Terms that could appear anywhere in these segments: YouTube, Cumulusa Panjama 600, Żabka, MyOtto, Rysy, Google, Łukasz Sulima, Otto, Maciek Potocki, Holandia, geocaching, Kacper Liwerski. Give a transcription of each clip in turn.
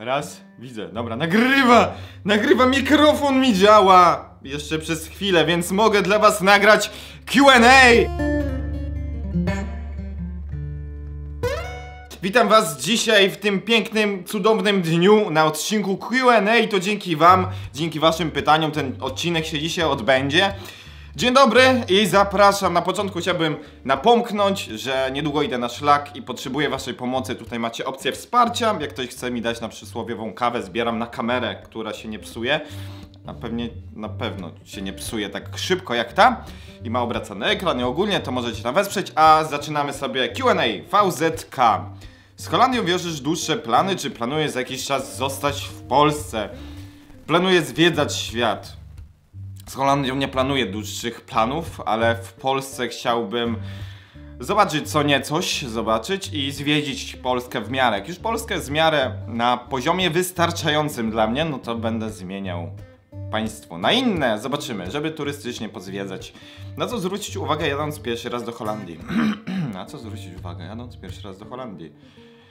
Raz, widzę, dobra, nagrywa! Nagrywa, mikrofon mi działa! Jeszcze przez chwilę, więc mogę dla was nagrać Q&A! Witam was dzisiaj w tym pięknym, cudownym dniu na odcinku Q&A. To dzięki wam, dzięki waszym pytaniom ten odcinek się dzisiaj odbędzie. Dzień dobry i zapraszam. Na początku chciałbym napomknąć, że niedługo idę na szlak i potrzebuję waszej pomocy. Tutaj macie opcję wsparcia. Jak ktoś chce mi dać na przysłowiową kawę, zbieram na kamerę, która się nie psuje. Na pewno się nie psuje tak szybko jak ta. I ma obracany ekran i ogólnie to możecie tam wesprzeć. A zaczynamy sobie Q&A. VZK. Z Holandią wiążesz dłuższe plany, czy planujesz za jakiś czas zostać w Polsce? Planuję zwiedzać świat. Z Holandią nie planuję dłuższych planów, ale w Polsce chciałbym zobaczyć co niecoś, zobaczyć i zwiedzić Polskę w miarę. Jak już Polskę jest w miarę na poziomie wystarczającym dla mnie, no to będę zmieniał państwo na inne. Zobaczymy, żeby turystycznie pozwiedzać. Na co zwrócić uwagę jadąc pierwszy raz do Holandii? Na co zwrócić uwagę jadąc pierwszy raz do Holandii?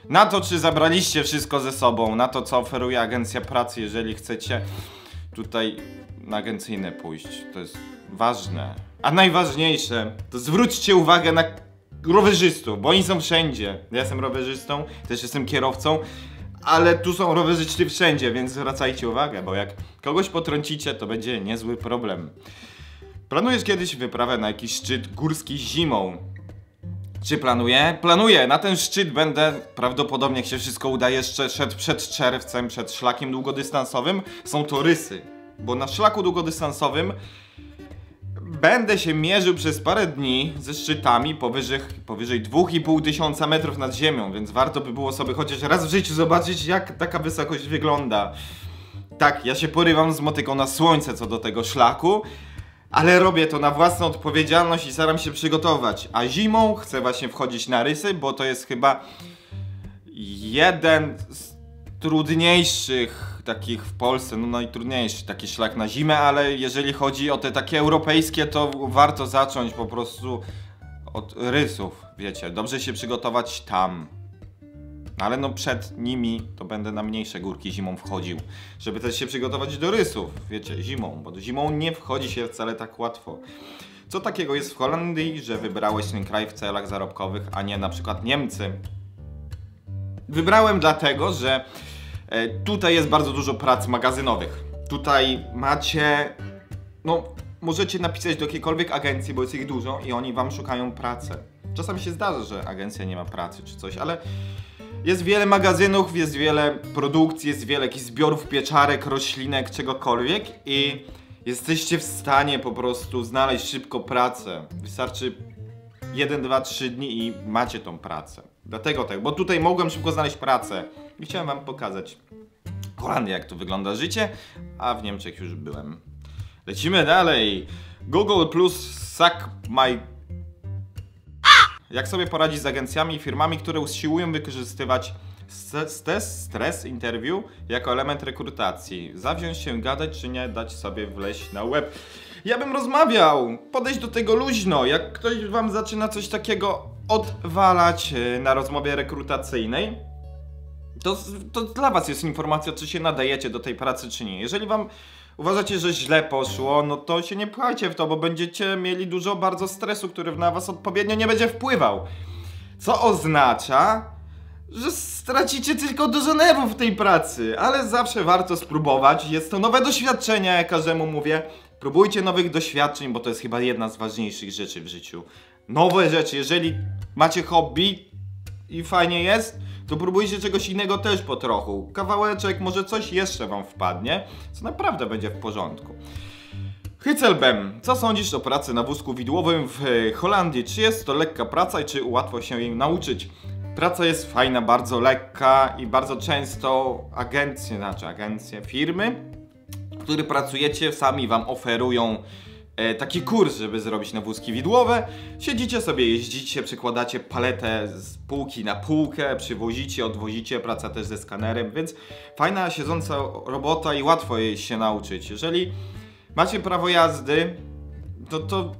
Na to, czy zabraliście wszystko ze sobą, na to, co oferuje agencja pracy, jeżeli chcecie tutaj na agencyjne pójść, to jest ważne. A najważniejsze, to zwróćcie uwagę na rowerzystów, bo oni są wszędzie. Ja jestem rowerzystą, też jestem kierowcą, ale tu są rowerzyści wszędzie, więc zwracajcie uwagę, bo jak kogoś potrącicie, to będzie niezły problem. Planujesz kiedyś wyprawę na jakiś szczyt górski zimą? Czy planuję? Planuję! Na ten szczyt będę prawdopodobnie, jak się wszystko uda, jeszcze szedł przed czerwcem, przed szlakiem długodystansowym. Są to rysy. Bo na szlaku długodystansowym będę się mierzył przez parę dni ze szczytami powyżej 2500 metrów nad ziemią, więc warto by było sobie chociaż raz w życiu zobaczyć, jak taka wysokość wygląda. Tak, ja się porywam z motyką na słońce co do tego szlaku, ale robię to na własną odpowiedzialność i staram się przygotować. A zimą chcę właśnie wchodzić na rysy, bo to jest chyba jeden z trudniejszych takich w Polsce, no najtrudniejszy taki szlak na zimę, ale jeżeli chodzi o te takie europejskie, to warto zacząć po prostu od rysów, wiecie, dobrze się przygotować tam. Ale no przed nimi to będę na mniejsze górki zimą wchodził, żeby też się przygotować do rysów, wiecie, zimą, bo zimą nie wchodzi się wcale tak łatwo. Co takiego jest w Holandii, że wybrałeś ten kraj w celach zarobkowych, a nie na przykład Niemcy? Wybrałem dlatego, że tutaj jest bardzo dużo prac magazynowych. Tutaj macie, no możecie napisać do jakiejkolwiek agencji, bo jest ich dużo i oni wam szukają pracy. Czasami się zdarza, że agencja nie ma pracy czy coś, ale jest wiele magazynów, jest wiele produkcji, jest wiele jakichś zbiorów pieczarek, roślinek, czegokolwiek i jesteście w stanie po prostu znaleźć szybko pracę. Wystarczy 1, 2, 3 dni i macie tą pracę. Dlatego tak, bo tutaj mogłem szybko znaleźć pracę. I chciałem wam pokazać w Holandii, jak to wygląda życie, a w Niemczech już byłem. Lecimy dalej. Google Plus suck my... Jak sobie poradzić z agencjami i firmami, które usiłują wykorzystywać stres interview jako element rekrutacji? Zawziąć się, gadać, czy nie dać sobie wleźć na łeb? Ja bym rozmawiał, podejść do tego luźno. Jak ktoś wam zaczyna coś takiego odwalać na rozmowie rekrutacyjnej, to dla was jest informacja, czy się nadajecie do tej pracy, czy nie. Jeżeli wam uważacie, że źle poszło, no to się nie pchajcie w to, bo będziecie mieli dużo bardzo stresu, który na was odpowiednio nie będzie wpływał. Co oznacza, że stracicie tylko dużo nerwów w tej pracy, ale zawsze warto spróbować. Jest to nowe doświadczenie, jak każdemu mówię. Próbujcie nowych doświadczeń, bo to jest chyba jedna z ważniejszych rzeczy w życiu. Nowe rzeczy, jeżeli macie hobby i fajnie jest, to próbujcie czegoś innego też po trochu. Kawałeczek, może coś jeszcze wam wpadnie, co naprawdę będzie w porządku. Hycelbem, co sądzisz o pracy na wózku widłowym w Holandii? Czy jest to lekka praca i czy łatwo się jej nauczyć? Praca jest fajna, bardzo lekka i bardzo często agencje, firmy, w których pracujecie, sami wam oferują taki kurs, żeby zrobić na wózki widłowe. Siedzicie sobie, jeździcie, przekładacie paletę z półki na półkę, przywozicie, odwozicie, praca też ze skanerem, więc fajna siedząca robota i łatwo jej się nauczyć. Jeżeli macie prawo jazdy, to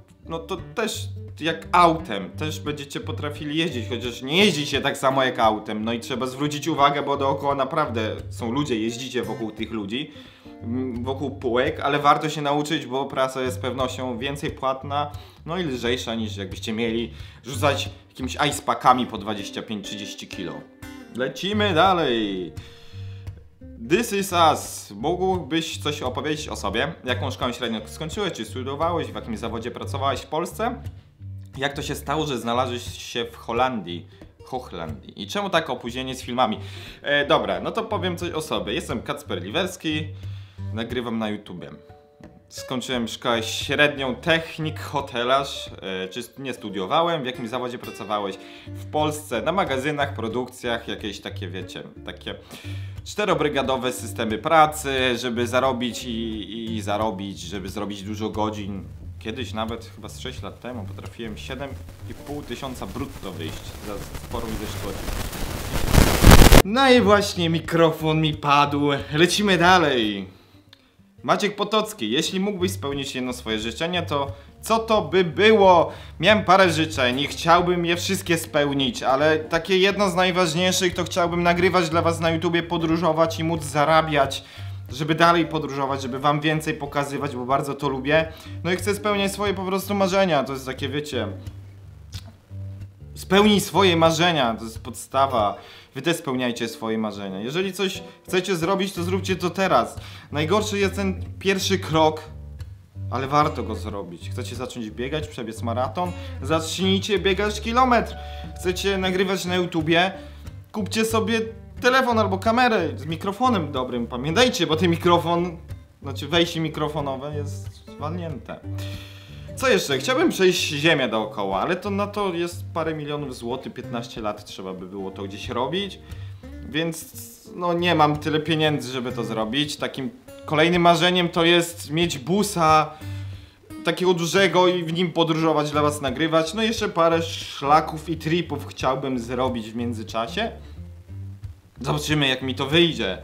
też jak autem. Też będziecie potrafili jeździć, chociaż nie jeździ się tak samo jak autem. No i trzeba zwrócić uwagę, bo dookoła naprawdę są ludzie, jeździcie wokół tych ludzi, wokół półek, ale warto się nauczyć, bo praca jest z pewnością więcej płatna, no i lżejsza niż jakbyście mieli rzucać jakimiś icepakami po 25-30 kg. Lecimy dalej! This is us. Mógłbyś coś opowiedzieć o sobie? Jaką szkołę średnią skończyłeś? Czy studiowałeś? W jakim zawodzie pracowałeś w Polsce? Jak to się stało, że znalazłeś się w Holandii? I czemu tak opóźnienie z filmami? Dobra, no to powiem coś o sobie. Jestem Kacper Liwerski. Nagrywam na YouTubie. Skończyłem szkołę średnią technik, hotelarz. Czy nie studiowałem? W jakim zawodzie pracowałeś? W Polsce, na magazynach, produkcjach, jakieś takie, wiecie, takie czterobrygadowe systemy pracy, żeby zarobić i zarobić, żeby zrobić dużo godzin. Kiedyś nawet, chyba z 6 lat temu, potrafiłem 7,5 tysiąca brutto wyjść za sporą ilość godzin. No i właśnie mikrofon mi padł. Lecimy dalej. Maciek Potocki, jeśli mógłbyś spełnić jedno swoje życzenie, to co to by było? Miałem parę życzeń i chciałbym je wszystkie spełnić, ale takie jedno z najważniejszych to chciałbym nagrywać dla was na YouTubie, podróżować i móc zarabiać, żeby dalej podróżować, żeby wam więcej pokazywać, bo bardzo to lubię. No i chcę spełniać swoje po prostu marzenia, to jest takie, wiecie... Spełnij swoje marzenia, to jest podstawa. Wy też spełniajcie swoje marzenia. Jeżeli coś chcecie zrobić, to zróbcie to teraz. Najgorszy jest ten pierwszy krok, ale warto go zrobić. Chcecie zacząć biegać, przebiec maraton? Zacznijcie biegać kilometr. Chcecie nagrywać na YouTubie? Kupcie sobie telefon albo kamerę z mikrofonem dobrym. Pamiętajcie, bo ten mikrofon, znaczy wejście mikrofonowe jest zwalnięte. Co jeszcze? Chciałbym przejść ziemię dookoła, ale to na to jest parę milionów złotych, 15 lat trzeba by było to gdzieś robić, więc no nie mam tyle pieniędzy, żeby to zrobić. Takim kolejnym marzeniem to jest mieć busa takiego dużego i w nim podróżować, dla was nagrywać. No i jeszcze parę szlaków i tripów chciałbym zrobić w międzyczasie. Zobaczymy, jak mi to wyjdzie.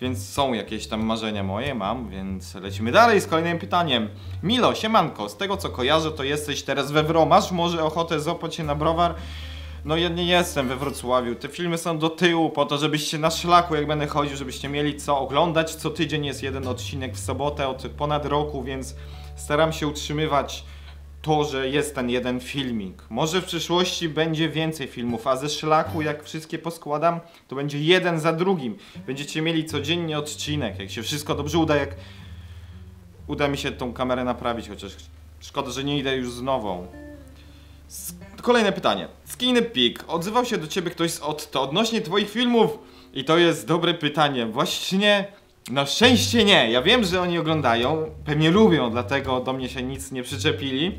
Więc są jakieś tam marzenia moje, mam, więc lecimy dalej z kolejnym pytaniem. Milo, siemanko, z tego co kojarzę, to jesteś teraz we Wro. Masz może ochotę złapać się na browar? No ja nie jestem we Wrocławiu, te filmy są do tyłu po to, żebyście na szlaku, jak będę chodził, żebyście mieli co oglądać. Co tydzień jest jeden odcinek w sobotę od ponad roku, więc staram się utrzymywać to, że jest ten jeden filmik. Może w przyszłości będzie więcej filmów, a ze szlaku, jak wszystkie poskładam, to będzie jeden za drugim. Będziecie mieli codziennie odcinek, jak się wszystko dobrze uda, jak uda mi się tą kamerę naprawić, chociaż szkoda, że nie idę już z nową. Kolejne pytanie. Skinny Pig, odzywał się do ciebie ktoś z Otto odnośnie twoich filmów? I to jest dobre pytanie. Właśnie... Na szczęście nie, ja wiem, że oni oglądają, pewnie lubią, dlatego do mnie się nic nie przyczepili.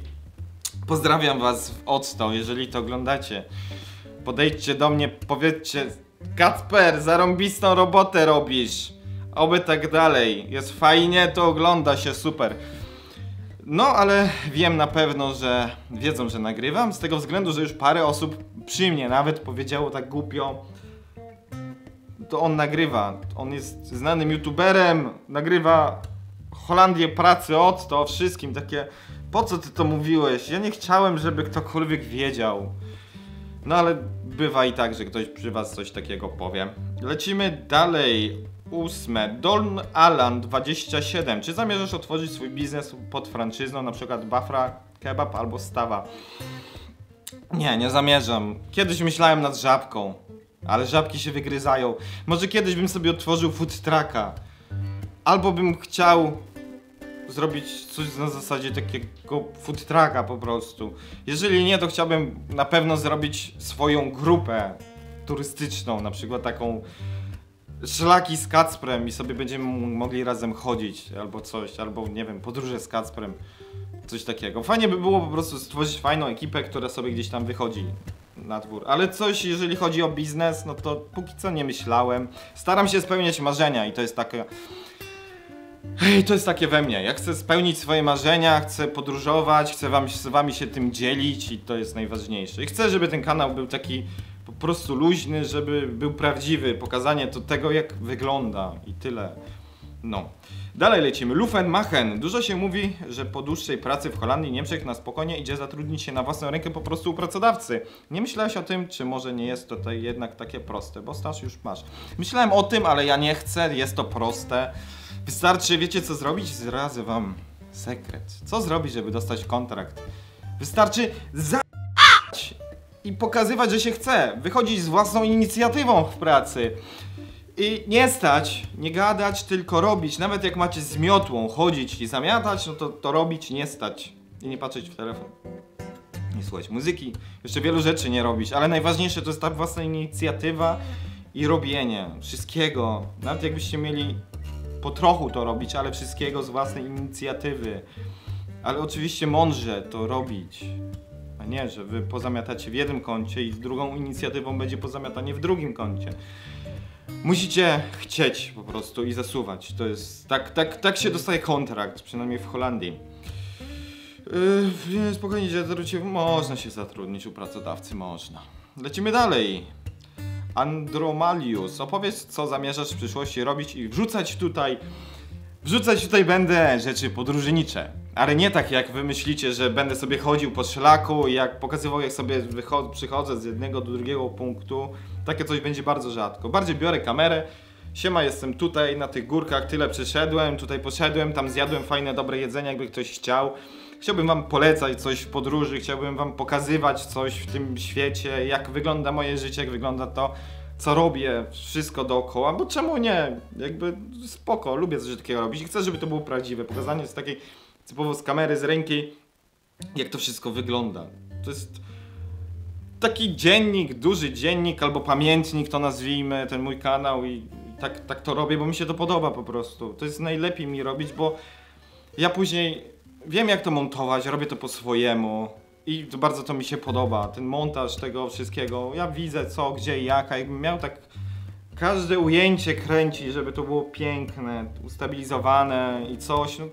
Pozdrawiam was w Otto, jeżeli to oglądacie. Podejdźcie do mnie, powiedzcie: Kacper, zarąbistą robotę robisz, oby tak dalej, jest fajnie, to ogląda się, super. No ale wiem na pewno, że wiedzą, że nagrywam, z tego względu, że już parę osób przy mnie nawet powiedziało tak głupio: to on nagrywa, on jest znanym youtuberem, nagrywa Holandię pracy od to wszystkim, takie: po co ty to mówiłeś? Ja nie chciałem, żeby ktokolwiek wiedział. No ale bywa i tak, że ktoś przy was coś takiego powie. Lecimy dalej. 8. Don Alan 27. Czy zamierzasz otworzyć swój biznes pod franczyzną, na przykład Bafra, Kebab albo Stawa? Nie, nie zamierzam. Kiedyś myślałem nad żabką, ale żabki się wygryzają. Może kiedyś bym sobie otworzył food trucka. Albo bym chciał zrobić coś na zasadzie takiego food trucka po prostu. Jeżeli nie, to chciałbym na pewno zrobić swoją grupę turystyczną, na przykład taką szlaki z Kacprem i sobie będziemy mogli razem chodzić albo coś, albo nie wiem, podróże z Kacprem, coś takiego. Fajnie by było po prostu stworzyć fajną ekipę, która sobie gdzieś tam wychodzi na dwór. Ale coś, jeżeli chodzi o biznes, no to póki co nie myślałem. Staram się spełniać marzenia i to jest takie... Ej, to jest takie we mnie. Ja chcę spełnić swoje marzenia, chcę podróżować, chcę z wami się tym dzielić i to jest najważniejsze. I chcę, żeby ten kanał był taki po prostu luźny, żeby był prawdziwy. Pokazanie to tego, jak wygląda i tyle. No. Dalej lecimy. Lufen-Machen. Dużo się mówi, że po dłuższej pracy w Holandii, Niemczech na spokojnie idzie zatrudnić się na własną rękę po prostu u pracodawcy. Nie myślałeś o tym, czy może nie jest to jednak takie proste, bo staż już masz. Myślałem o tym, ale ja nie chcę, jest to proste. Wystarczy, wiecie co zrobić? Zdradzę wam sekret. Co zrobić, żeby dostać kontrakt? Wystarczy za***ć i pokazywać, że się chce. Wychodzić z własną inicjatywą w pracy. I nie stać, nie gadać, tylko robić. Nawet jak macie z miotłą chodzić i zamiatać, no to robić, nie stać. I nie patrzeć w telefon. Nie słuchać muzyki. Jeszcze wielu rzeczy nie robić, ale najważniejsze to jest ta własna inicjatywa i robienie wszystkiego. Nawet jakbyście mieli po trochu to robić, ale wszystkiego z własnej inicjatywy. Ale oczywiście mądrze to robić. A nie, że wy pozamiatacie w jednym kącie i z drugą inicjatywą będzie pozamiatanie w drugim kącie. Musicie chcieć po prostu i zasuwać. To jest... tak się dostaje kontrakt, przynajmniej w Holandii. Spokojnie, można się zatrudnić u pracodawcy, można. Lecimy dalej. Andromalius, opowiedz, co zamierzasz w przyszłości robić i wrzucać tutaj. Wrzucać tutaj będę rzeczy podróżnicze. Ale nie tak jak wy myślicie, że będę sobie chodził po szlaku i jak pokazywał, jak sobie przychodzę z jednego do drugiego punktu. Takie coś będzie bardzo rzadko. Bardziej biorę kamerę. Siema, jestem tutaj na tych górkach, tyle przyszedłem, tutaj poszedłem, tam zjadłem fajne, dobre jedzenie, jakby ktoś chciał. Chciałbym wam polecać coś w podróży, chciałbym wam pokazywać coś w tym świecie, jak wygląda moje życie, jak wygląda to, co robię, wszystko dookoła, bo czemu nie? Jakby spoko, lubię coś takiego robić i chcę, żeby to było prawdziwe. Pokazanie z takiej typowo z kamery, z ręki, jak to wszystko wygląda. To jest taki dziennik, duży dziennik albo pamiętnik, to nazwijmy, ten mój kanał i tak to robię, bo mi się to podoba po prostu. To jest najlepiej mi robić, bo ja później wiem, jak to montować, robię to po swojemu i bardzo to mi się podoba, ten montaż tego wszystkiego. Ja widzę co, gdzie i jaka, jakbym miał tak każde ujęcie kręcić, żeby to było piękne, ustabilizowane i coś, no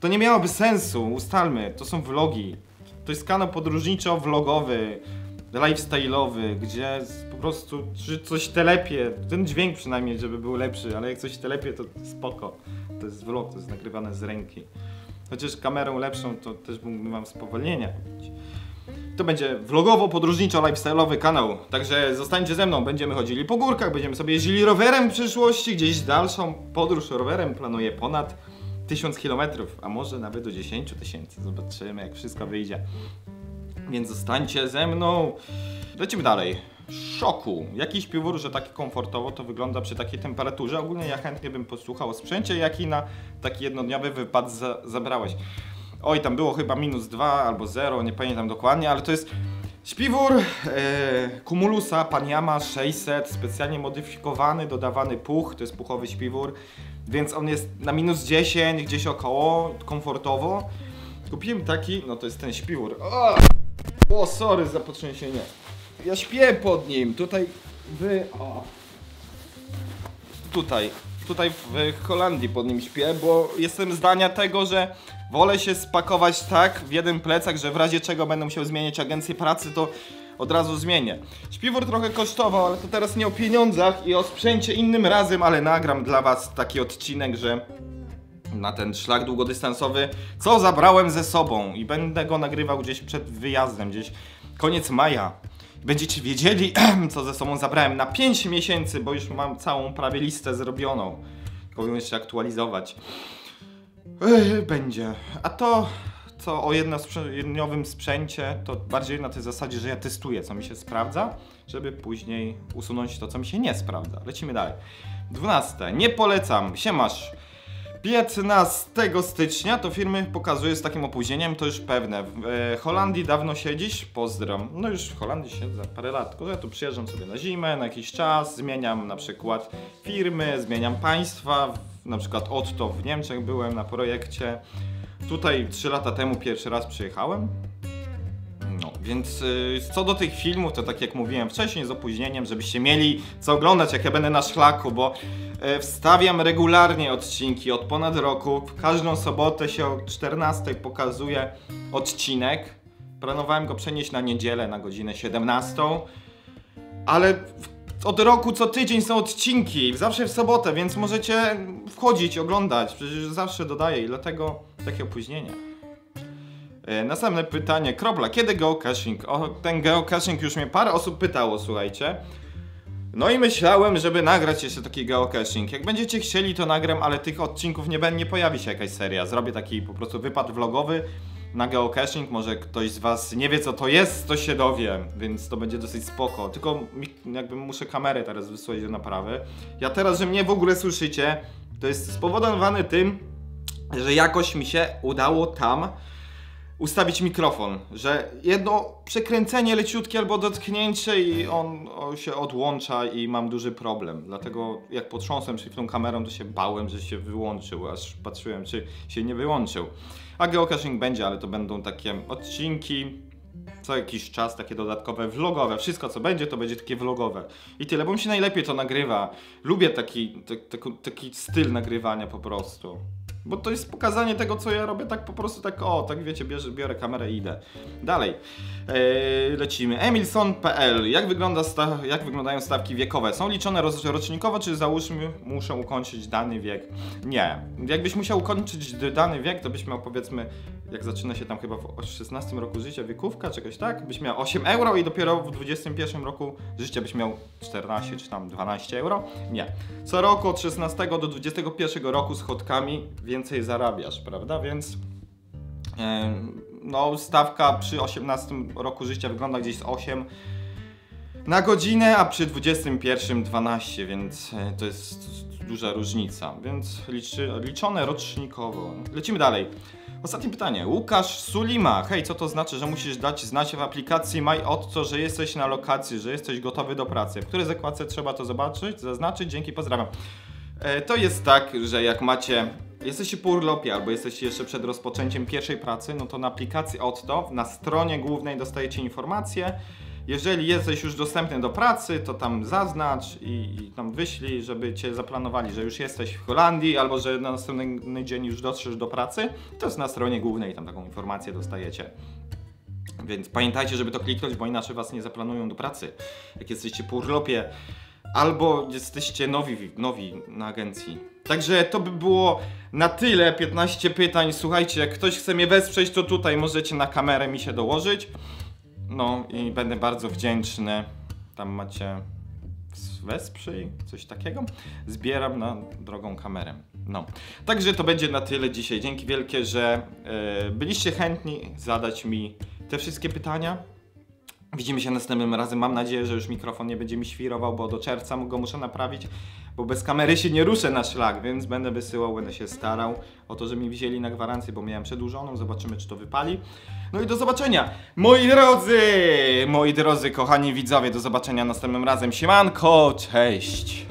to nie miałoby sensu, ustalmy, to są vlogi. To jest kanał podróżniczo-vlogowy, lifestyle'owy, gdzie po prostu coś telepie, ten dźwięk przynajmniej, żeby był lepszy, ale jak coś telepie, to spoko. To jest vlog, to jest nagrywane z ręki. Chociaż kamerą lepszą to też mógłbym wam spowolnienia robić. To będzie vlogowo-podróżniczo-lifestyle'owy kanał. Także zostańcie ze mną, będziemy chodzili po górkach, będziemy sobie jeździli rowerem w przyszłości. Gdzieś dalszą podróż rowerem planuję ponad 1000 km, a może nawet do 10 tysięcy. Zobaczymy, jak wszystko wyjdzie. Więc zostańcie ze mną. Lecimy dalej. Szoku. Jakiś piór, że tak komfortowo to wygląda przy takiej temperaturze. Ogólnie ja chętnie bym posłuchał o sprzęcie, jaki na taki jednodniowy wypad zabrałeś. Oj, tam było chyba -2 albo 0, nie pamiętam dokładnie, ale to jest śpiwór Cumulusa Panjama 600, specjalnie modyfikowany, dodawany puch, to jest puchowy śpiwór, więc on jest na -10, gdzieś około, komfortowo. Kupiłem taki, no to jest ten śpiwór. O, sorry za potrzęsienie. Ja śpię pod nim, tutaj tutaj w Holandii pod nim śpię, bo jestem zdania tego, że wolę się spakować tak w jeden plecak, że w razie czego będę musiał zmieniać agencję pracy, to od razu zmienię. Śpiwór trochę kosztował, ale to teraz nie o pieniądzach i o sprzęcie innym razem, ale nagram dla was taki odcinek, że na ten szlak długodystansowy, co zabrałem ze sobą i będę go nagrywał gdzieś przed wyjazdem, gdzieś koniec maja. Będziecie wiedzieli, co ze sobą zabrałem na 5 miesięcy, bo już mam całą prawie listę zrobioną. Powinien jeszcze aktualizować. Będzie. A to, co o jednodniowym sprzęcie, to bardziej na tej zasadzie, że ja testuję, co mi się sprawdza, żeby później usunąć to, co mi się nie sprawdza. Lecimy dalej. 12. Nie polecam. Siemasz. 15 stycznia to firmy pokazuje z takim opóźnieniem, to już pewne. W Holandii dawno siedzisz? Pozdram. No już w Holandii siedzę parę lat, tylko ja tu przyjeżdżam sobie na zimę, na jakiś czas, zmieniam na przykład firmy, zmieniam państwa, na przykład Otto w Niemczech byłem na projekcie. Tutaj 3 lata temu pierwszy raz przyjechałem. No, więc co do tych filmów, to tak jak mówiłem wcześniej, z opóźnieniem, żebyście mieli co oglądać, jak ja będę na szlaku, bo wstawiam regularnie odcinki od ponad roku. W każdą sobotę się o 14 pokazuje odcinek. Planowałem go przenieść na niedzielę na godzinę 17, ale od roku co tydzień są odcinki, zawsze w sobotę, więc możecie wchodzić, oglądać, przecież zawsze dodaję i dlatego takie opóźnienia. Następne pytanie, Kropla, kiedy geocaching? O, ten geocaching już mnie parę osób pytało, słuchajcie. No i myślałem, żeby nagrać jeszcze taki geocaching. Jak będziecie chcieli, to nagram, ale tych odcinków nie pojawi się jakaś seria. Zrobię taki po prostu wypad vlogowy na geocaching. Może ktoś z was nie wie co to jest, to się dowie, więc to będzie dosyć spoko. Tylko jakby muszę kamerę teraz wysłać do naprawy. Ja teraz, że mnie w ogóle słyszycie, to jest spowodowane tym, że jakoś mi się udało tam ustawić mikrofon, że jedno przekręcenie leciutkie albo dotknięcie i on się odłącza i mam duży problem. Dlatego jak potrząsłem przed tą kamerą, to się bałem, że się wyłączył, aż patrzyłem, czy się nie wyłączył. A geocaching będzie, ale to będą takie odcinki, co jakiś czas takie dodatkowe vlogowe. Wszystko co będzie, to będzie takie vlogowe. I tyle, bo mi się najlepiej to nagrywa. Lubię taki styl nagrywania po prostu. Bo to jest pokazanie tego, co ja robię, tak po prostu, tak o, tak wiecie, biorę kamerę i idę. Dalej, lecimy. Emilson.pl. Jak wyglądają stawki wiekowe? Są liczone rocznikowo, czy załóżmy, muszę ukończyć dany wiek? Nie. Jakbyś musiał ukończyć dany wiek, to byś miał, powiedzmy, jak zaczyna się tam chyba w 16 roku życia wiekówka, czegoś tak, byś miał 8 euro i dopiero w 21 roku życia byś miał 14 czy tam 12 euro? Nie. Co roku od 16 do 21 roku schodkami więcej zarabiasz, prawda? Więc no, stawka przy 18 roku życia wygląda gdzieś z 8 na godzinę, a przy 21 12, więc to jest duża różnica. Więc liczone rocznikowo. Lecimy dalej. Ostatnie pytanie. Łukasz Sulima. Hej, co to znaczy, że musisz dać znać w aplikacji MyOtto, że jesteś na lokacji, że jesteś gotowy do pracy? W której zakładce trzeba to zobaczyć, zaznaczyć? Dzięki, pozdrawiam. To jest tak, że jak jesteście po urlopie albo jesteście jeszcze przed rozpoczęciem pierwszej pracy, no to na aplikacji Otto, na stronie głównej dostajecie informacje. Jeżeli jesteś już dostępny do pracy, to tam zaznacz i tam wyślij, żeby cię zaplanowali, że już jesteś w Holandii albo że na następny dzień już dotrzesz do pracy. To jest na stronie głównej, tam taką informację dostajecie. Więc pamiętajcie, żeby to kliknąć, bo inaczej was nie zaplanują do pracy. Jak jesteście po urlopie albo jesteście nowi na agencji. Także to by było na tyle, 15 pytań. Słuchajcie, jak ktoś chce mnie wesprzeć, to tutaj możecie na kamerę mi się dołożyć. No i będę bardzo wdzięczny. Tam macie wesprzyj, coś takiego. Zbieram na drogą kamerę. No, także to będzie na tyle dzisiaj. Dzięki wielkie, że byliście chętni zadać mi te wszystkie pytania. Widzimy się następnym razem. Mam nadzieję, że już mikrofon nie będzie mi świrował, bo do czerwca go muszę naprawić, bo bez kamery się nie ruszę na szlak, więc będę wysyłał, będę się starał o to, żeby mi wzięli na gwarancję, bo miałem przedłużoną. Zobaczymy, czy to wypali. No i do zobaczenia, moi drodzy, kochani widzowie, do zobaczenia następnym razem. Siemanko, cześć!